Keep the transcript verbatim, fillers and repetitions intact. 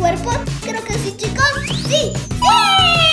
cuerpos? Creo que sí, chicos. ¡Sí! ¡Sí!